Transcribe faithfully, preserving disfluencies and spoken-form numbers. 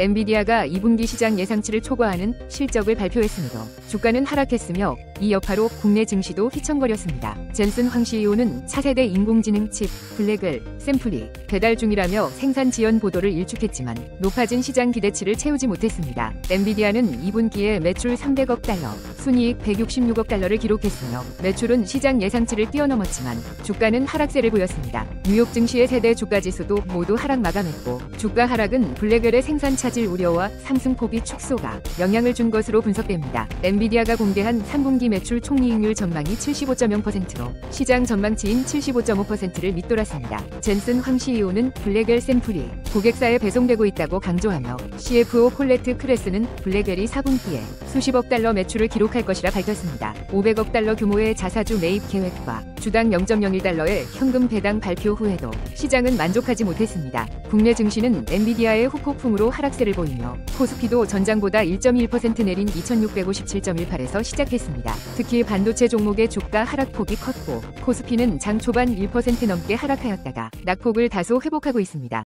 엔비디아가 이 분기 시장 예상치를 초과하는 실적을 발표했으므로 주가는 하락했으며 이 여파로 국내 증시도 휘청거렸습니다. 젠슨 황 씨이오는 차세대 인공지능 칩, 블랙웰, 샘플이 배달 중이라며 생산 지연 보도를 일축했지만 높아진 시장 기대치를 채우지 못했습니다. 엔비디아는 이 분기에 매출 삼백억 달러, 순이익 백육십육억 달러를 기록했으며 매출은 시장 예상치를 뛰어넘었지만 주가는 하락세를 보였습니다. 뉴욕 증시의 세대 주가지수도 모두 하락 마감했고 주가 하락은 블랙웰의 생산 차질 우려와 상승폭이 축소가 영향을 준 것으로 분석됩니다. 엔비디아가 공개한 삼 분기 매출 총이익률 전망이 칠십오 점 영 퍼센트로 시장 전망치인 칠십오 점 오 퍼센트를 밑돌았습니다. 젠슨 황 씨이오는 블랙웰 샘플이 고객사에 배송되고 있다고 강조하며 씨에프오 콜레트 크레스는 블랙웰이 사 분기에 수십억 달러 매출을 기록할 것이라 밝혔습니다. 오백억 달러 규모의 자사주 매입 계획과 주당 영 점 영일 달러의 현금 배당 발표 후에도 시장은 만족하지 못했습니다. 국내 증시는 엔비디아의 후폭풍으로 하락세를 보이며 코스피도 전장보다 일 점 일 퍼센트 내린 이천육백오십칠 점 일팔에서 시작했습니다. 특히 반도체 종목의 주가 하락폭이 컸고 코스피는 장 초반 일 퍼센트 넘게 하락하였다가 낙폭을 다소 회복하고 있습니다.